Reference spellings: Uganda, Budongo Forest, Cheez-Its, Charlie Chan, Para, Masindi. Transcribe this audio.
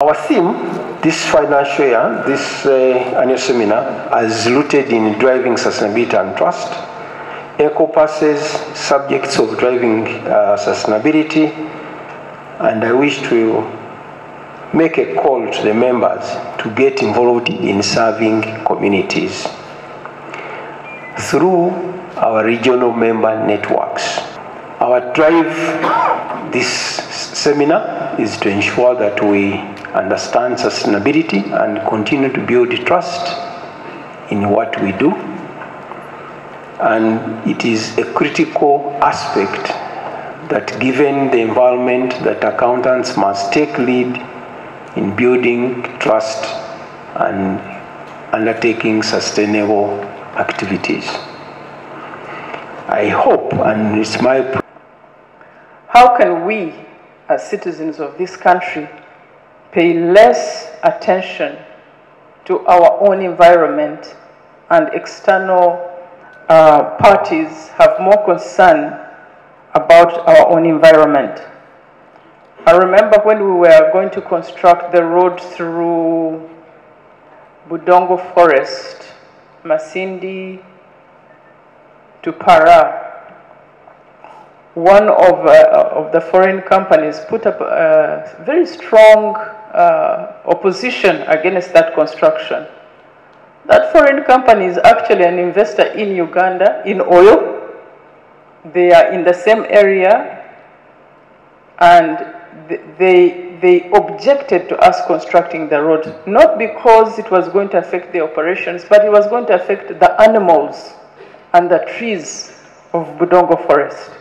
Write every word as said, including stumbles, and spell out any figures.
Our theme this financial year, this uh, annual seminar, has rooted in driving sustainability and trust, encompasses subjects of driving uh, sustainability, and I wish to make a call to the members to get involved in serving communities through our regional member networks. Our drive this seminar is to ensure that we understand sustainability and continue to build trust in what we do. And it is a critical aspect that, given the environment, that accountants must take lead in building trust and undertaking sustainable activities. I hope, and it's my prayer. How can we, as citizens of this country, pay less attention to our own environment and external uh, parties have more concern about our own environment? I remember when we were going to construct the road through Budongo Forest, Masindi to Para, one of, uh, of the foreign companies put up a very strong uh, opposition against that construction. That foreign company is actually an investor in Uganda, in oil. They are in the same area, and they, they objected to us constructing the road, not because it was going to affect the operations, but it was going to affect the animals and the trees of Budongo Forest.